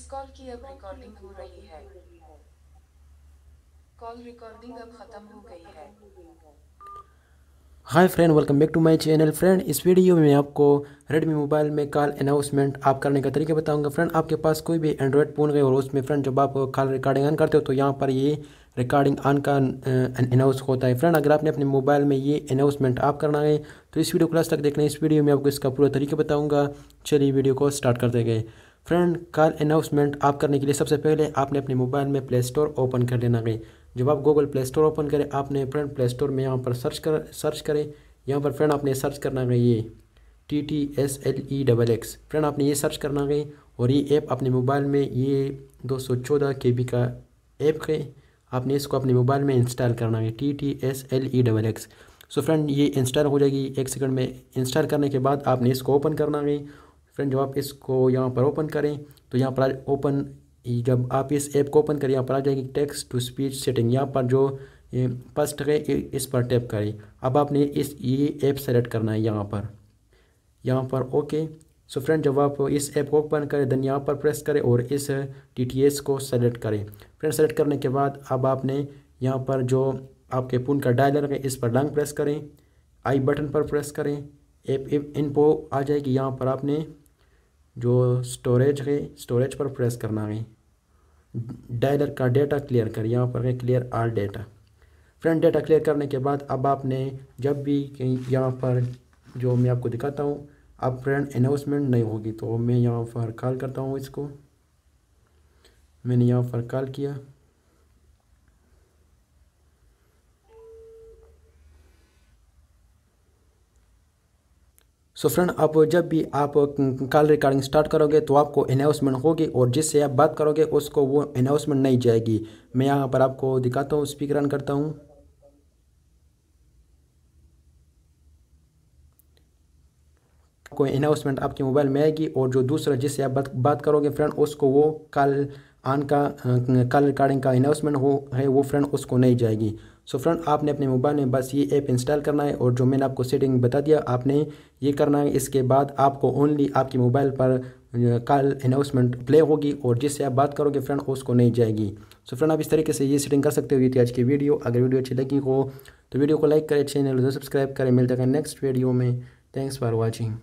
इस कॉल की अब रिकॉर्डिंग हो रही है। कॉल रिकॉर्डिंग अब खत्म हो गई है। Hi friend, welcome back to my channel. Friend, इस वीडियो में आपको रेडमी मोबाइल में कॉल अनाउंसमेंट आप करने का तरीका बताऊंगा। फ्रेंड, आपके पास कोई भी एंड्रॉयड फोन है और उसमें फ्रेंड जब आप कॉल रिकॉर्डिंग ऑन करते हो तो यहाँ पर ये रिकॉर्डिंग ऑन का अनाउंस होता है। फ्रेंड, अगर आपने अपने मोबाइल में ये अनाउंसमेंट आप करना है तो इस वीडियो को लास्ट तक देखना है। इस वीडियो में आपको इसका पूरा तरीका बताऊँगा। चलिए वीडियो को स्टार्ट करते गए। फ्रेंड, कॉल अनाउंसमेंट आप करने के लिए सबसे पहले आपने अपने मोबाइल में प्ले स्टोर ओपन कर लेना है। जब आप गूगल प्ले स्टोर ओपन करें, आपने फ्रेंड प्ले स्टोर में यहाँ पर सर्च करें। यहाँ पर फ्रेंड आपने सर्च करना है ये TTS LEX। फ्रेंड आपने ये सर्च करना है और ये ऐप अपने मोबाइल में ये 214 KB का ऐप है। आपने इसको अपने मोबाइल में इंस्टॉल करना है TTS LEX। सो फ्रेंड ये इंस्टॉल हो जाएगी। एक सेकंड में इंस्टॉल करने के बाद आपने इसको ओपन करना है। फ्रेंड जब आप इसको यहाँ पर ओपन करें तो यहाँ पर ओपन, जब आप इस ऐप को ओपन करें यहाँ पर आ जाएगी टेक्स्ट टू स्पीच सेटिंग। यहाँ पर जो फर्स्ट है इस पर टैप करें। अब आपने इस ये ऐप सेलेक्ट करना है यहाँ पर ओके। सो फ्रेंड जब आप इस ऐप को ओपन करें देन यहाँ पर प्रेस करें और इस TTS को सेलेक्ट करें। फ्रेंड सेलेक्ट करने के बाद अब आपने यहाँ पर जो आपके फ़ोन का डायलर है इस पर लॉन्ग प्रेस करें, आई बटन पर प्रेस करें, ऐप इनपो आ जाएगी। यहाँ पर आपने जो स्टोरेज है स्टोरेज पर प्रेस करना है। डायलर का डेटा क्लियर कर, यहाँ पर है clear all data. Friend data clear करने के बाद अब आपने जब भी यहाँ पर जो मैं आपको दिखाता हूँ अब फ्रेंड अनाउंसमेंट नहीं होगी। तो मैं यहाँ पर कॉल करता हूँ इसको। मैंने यहाँ पर कॉल किया। सो फ्रेंड आप जब भी आप कॉल रिकॉर्डिंग स्टार्ट करोगे तो आपको अनाउंसमेंट होगी और जिससे आप बात करोगे उसको वो अनाउंसमेंट नहीं जाएगी। मैं यहाँ पर आपको दिखाता हूँ, स्पीकर ऑन करता हूँ। आपको अनाउंसमेंट आपके मोबाइल में आएगी और जो दूसरा जिससे आप बात करोगे फ्रेंड उसको वो कॉल रिकॉर्डिंग का अनाउंसमेंट है वो फ्रेंड उसको नहीं जाएगी। सो फ्रेंड आपने अपने मोबाइल में बस ये ऐप इंस्टॉल करना है और जो मैंने आपको सेटिंग बता दिया आपने ये करना है। इसके बाद आपको ओनली आपके मोबाइल पर कॉल अनाउंसमेंट प्ले होगी और जिससे आप बात करोगे फ्रेंड उसको नहीं जाएगी। सो फ्रेंड आप इस तरीके से ये सेटिंग कर सकते हो। ये थी आज की वीडियो। अगर वीडियो अच्छी लगी हो तो वीडियो को लाइक करें, चैनल को सब्सक्राइब करें। मिलते हैं नेक्स्ट वीडियो में। Thanks for watching.